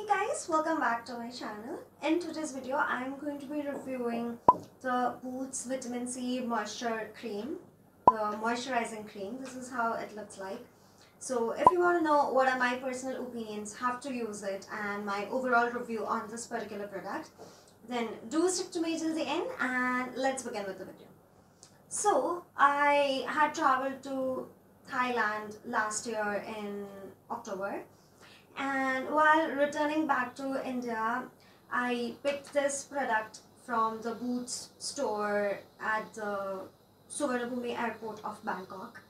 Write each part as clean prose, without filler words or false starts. Hey guys, welcome back to my channel. In today's video I am going to be reviewing the Boots vitamin C moisture cream, the moisturizing cream. This is how it looks like. So if you want to know what are my personal opinions, how to use it and my overall review on this particular product, then do stick to me till the end and let's begin with the video. So I had traveled to Thailand last year in October. And while returning back to India, I picked this product from the Boots store at the Suvarnabhumi airport of Bangkok.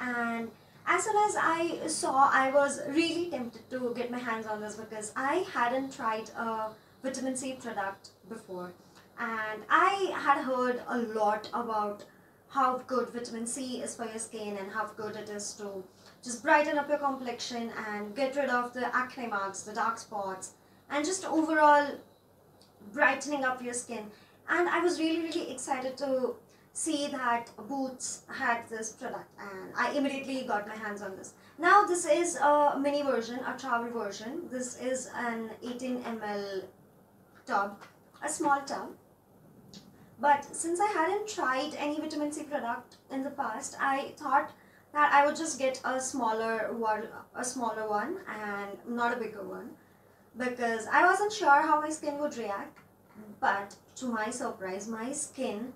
And as soon as I saw, I was really tempted to get my hands on this because I hadn't tried a vitamin C product before. And I had heard a lot about how good vitamin C is for your skin and how good it is to just brighten up your complexion and get rid of the acne marks, the dark spots, and just overall brightening up your skin. And I was really excited to see that Boots had this product and I immediately got my hands on this. Now this is a mini version, a travel version. This is an 18 ml tub, a small tub. But since I hadn't tried any vitamin C product in the past, I thought that I would just get a smaller one and not a bigger one, because I wasn't sure how my skin would react. But to my surprise, my skin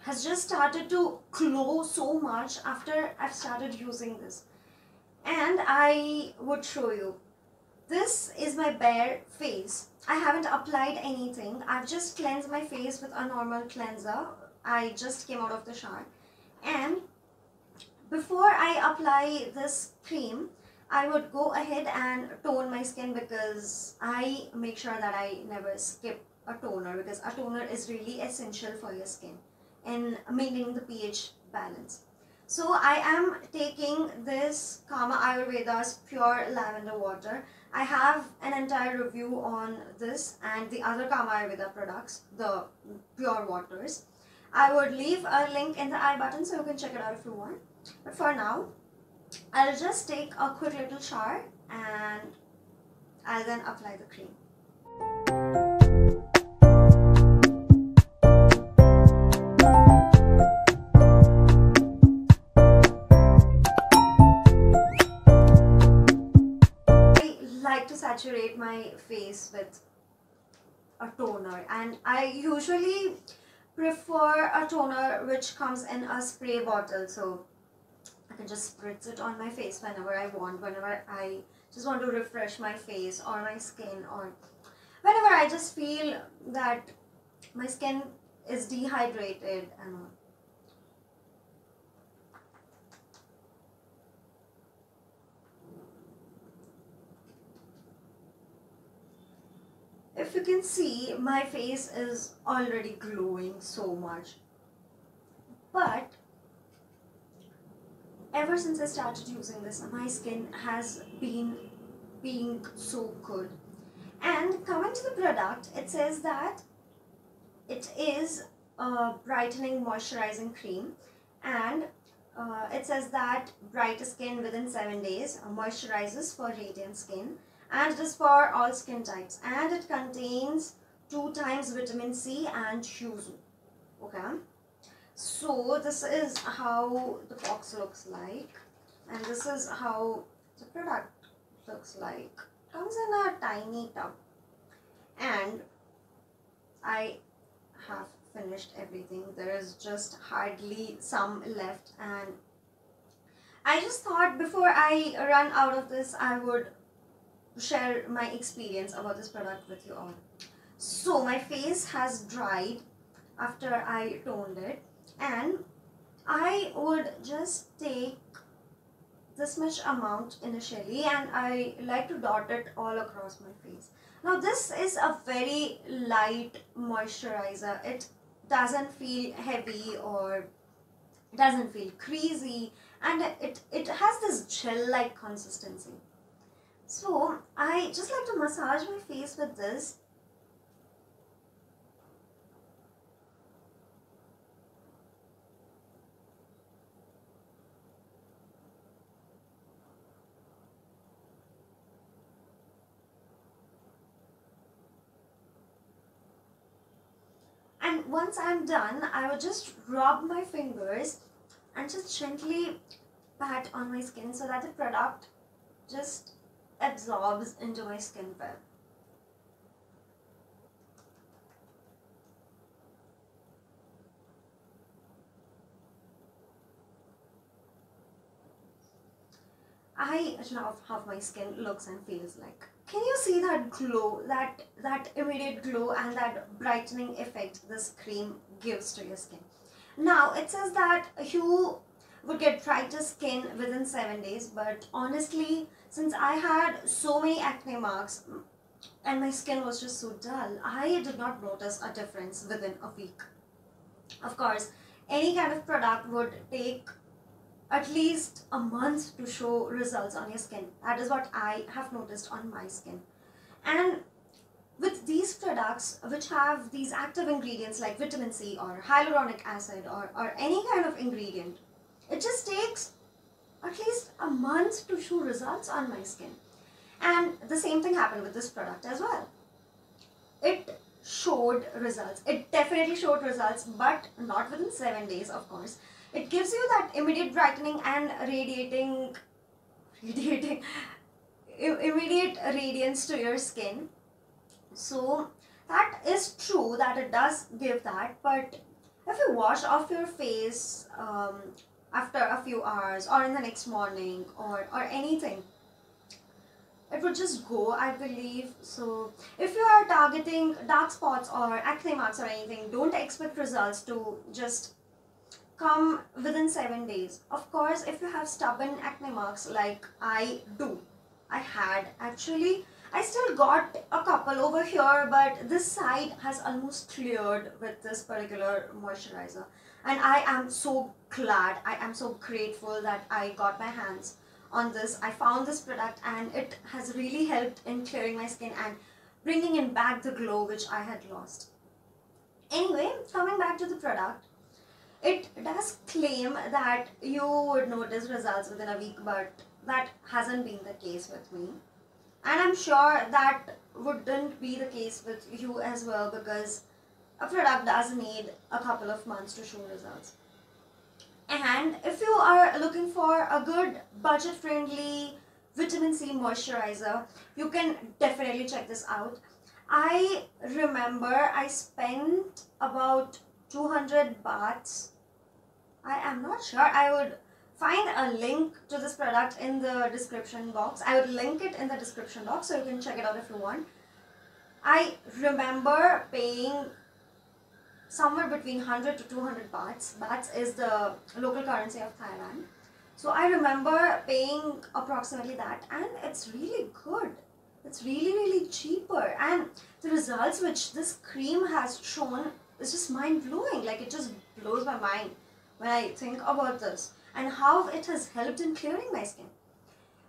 has just started to glow so much after I've started using this. And I would show you. This is my bare face. I haven't applied anything. I've just cleansed my face with a normal cleanser. I just came out of the shower. And before I apply this cream, I would go ahead and tone my skin, because I make sure that I never skip a toner, because a toner is really essential for your skin in maintaining the pH balance. So I am taking this Kama Ayurveda's pure lavender water. I have an entire review on this and the other Kama Ayurveda products, the pure waters. I would leave a link in the I button so you can check it out if you want. But for now, I'll just take a quick little shower and I'll then apply the cream. Saturate my face with a toner, and I usually prefer a toner which comes in a spray bottle, so I can just spritz it on my face whenever I want, whenever I just want to refresh my face or my skin, or whenever I just feel that my skin is dehydrated and all. If you can see, my face is already glowing so much, but ever since I started using this, my skin has been being so good. And coming to the product, it says that it is a brightening moisturizing cream, and it says that brighter skin within 7 days, moisturizes for radiant skin. And it is for all skin types, and it contains 2 times vitamin C and yuzu. Okay, so this is how the box looks like, and this is how the product looks like. It comes in a tiny tub, and I have finished everything. There is just hardly some left, and I just thought before I run out of this, I would share my experience about this product with you all. So my face has dried after I toned it, and I would just take this much amount initially, and I like to dot it all across my face. Now this is a very light moisturizer. It doesn't feel heavy or doesn't feel creasy, and it has this gel-like consistency. So I just like to massage my face with this. once I'm done, I would just rub my fingers and just gently pat on my skin so that the product just absorbs into my skin well. I love how my skin looks and feels like. Can you see that glow, that immediate glow and that brightening effect this cream gives to your skin? Now, it says that you would get brighter skin within 7 days, but honestly, since I had so many acne marks and my skin was just so dull, I did not notice a difference within a week. Of course, any kind of product would take at least a month to show results on your skin. That is what I have noticed on my skin. And with these products which have these active ingredients like vitamin C or hyaluronic acid or any kind of ingredient, it just takes at least a month to show results on my skin. And the same thing happened with this product as well. It showed results. It definitely showed results, but not within 7 days, of course. It gives you that immediate brightening and immediate radiance to your skin. So that is true that it does give that, but if you wash off your face after a few hours or in the next morning or anything, it would just go, I believe. So if you are targeting dark spots or acne marks or anything, don't expect results to just come within 7 days. Of course, if you have stubborn acne marks like I do, I had actually, I still got a couple over here, but this side has almost cleared with this particular moisturizer. And I am so glad, I am so grateful that I got my hands on this. I found this product and it has really helped in clearing my skin and bringing in back the glow which I had lost. Anyway, coming back to the product, it does claim that you would notice results within a week, but that hasn't been the case with me. And I'm sure that wouldn't be the case with you as well, because a product does need a couple of months to show results. And if you are looking for a good budget-friendly vitamin C moisturizer, you can definitely check this out. I remember I spent about 200 bahts. I am not sure. I would find a link to this product in the description box. I would link it in the description box so you can check it out if you want. I remember paying somewhere between 100 to 200 bahts. Bahts is the local currency of Thailand. So I remember paying approximately that, and it's really good. It's really, really cheaper, and the results which this cream has shown, it's just mind-blowing. Like, it just blows my mind when I think about this and how it has helped in clearing my skin.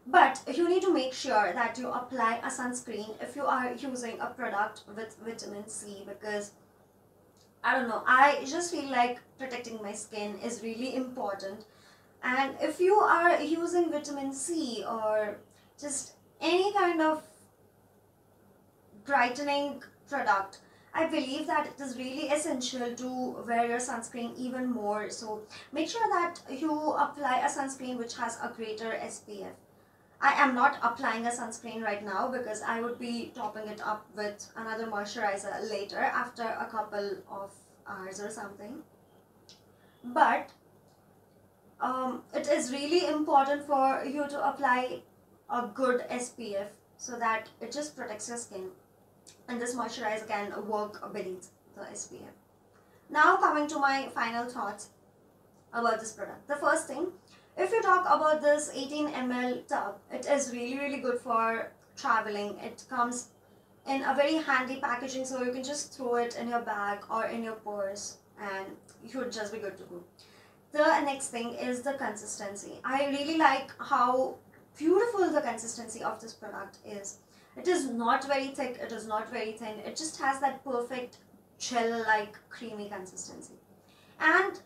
But you need to make sure that you apply a sunscreen if you are using a product with vitamin C, because I don't know, I just feel like protecting my skin is really important. And if you are using vitamin C or just any kind of brightening product, I believe that it is really essential to wear your sunscreen even more. So make sure that you apply a sunscreen which has a greater SPF. I am not applying a sunscreen right now because I would be topping it up with another moisturizer later after a couple of hours or something. But it is really important for you to apply a good SPF so that it just protects your skin. And this moisturizer can work beneath the SPF. Now coming to my final thoughts about this product. The first thing, if you talk about this 18 ml tub, it is really, really good for traveling. It comes in a very handy packaging, so you can just throw it in your bag or in your purse and you would just be good to go. The next thing is the consistency. I really like how beautiful the consistency of this product is. It is not very thick, it is not very thin, it just has that perfect gel-like creamy consistency. And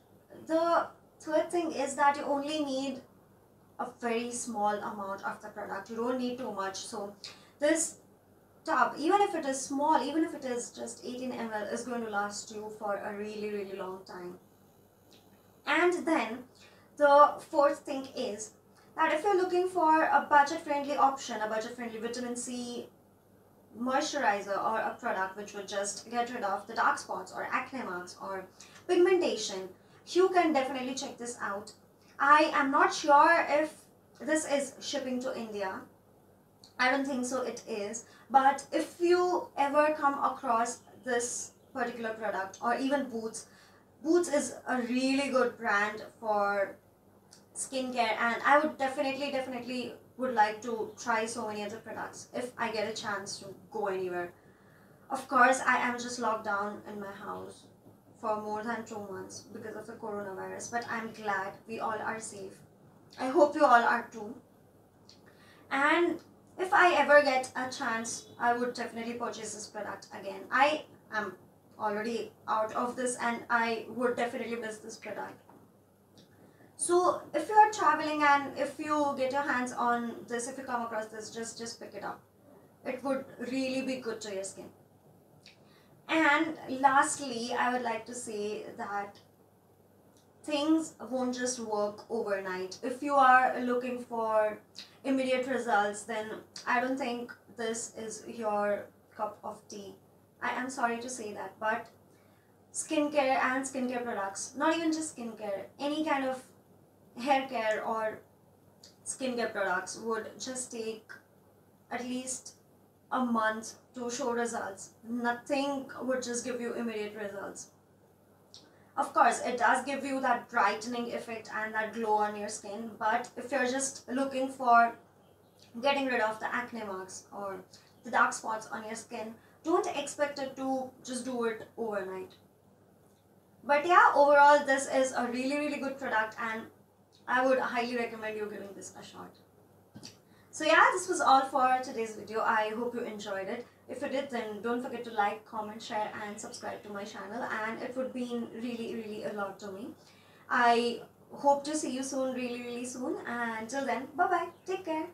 the third thing is that you only need a very small amount of the product. You don't need too much. So this tub, even if it is small, even if it is just 18 ml, is going to last you for a really, really long time. And then the fourth thing is that if you're looking for a budget-friendly option, a budget-friendly vitamin C moisturizer or a product which would just get rid of the dark spots or acne marks or pigmentation, you can definitely check this out. I am not sure if this is shipping to India. I don't think so it is, but if you ever come across this particular product or even Boots, Boots is a really good brand for skincare, and I would definitely would like to try so many other products if I get a chance to go anywhere. Of course, I am just locked down in my house for more than 2 months because of the coronavirus, but I'm glad we all are safe. I hope you all are too. And if I ever get a chance, I would definitely purchase this product again. I am already out of this and I would definitely miss this product. So if you are traveling and if you get your hands on this, if you come across this, just pick it up. It would really be good to your skin. And lastly, I would like to say that things won't just work overnight. If you are looking for immediate results, then I don't think this is your cup of tea. I am sorry to say that, but skincare and skincare products, not even just skincare, any kind of hair care or skincare products would just take at least a month to show results. Nothing would just give you immediate results. Of course, it does give you that brightening effect and that glow on your skin, but if you're just looking for getting rid of the acne marks or the dark spots on your skin, don't expect it to just do it overnight. But yeah, overall this is a really, really good product and I would highly recommend you giving this a shot. So yeah, this was all for today's video. I hope you enjoyed it. If you did, then don't forget to like, comment, share and subscribe to my channel, and it would mean really, really a lot to me. I hope to see you soon, really, really soon, and till then, bye-bye, take care.